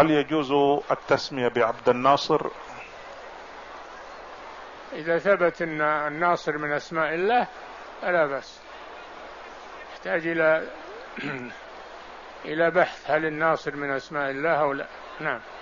هل يجوز التسمية بعبد الناصر؟ إذا ثبت أن الناصر من أسماء الله فلا بأس. يحتاج إلى بحث هل الناصر من أسماء الله أو لا. نعم.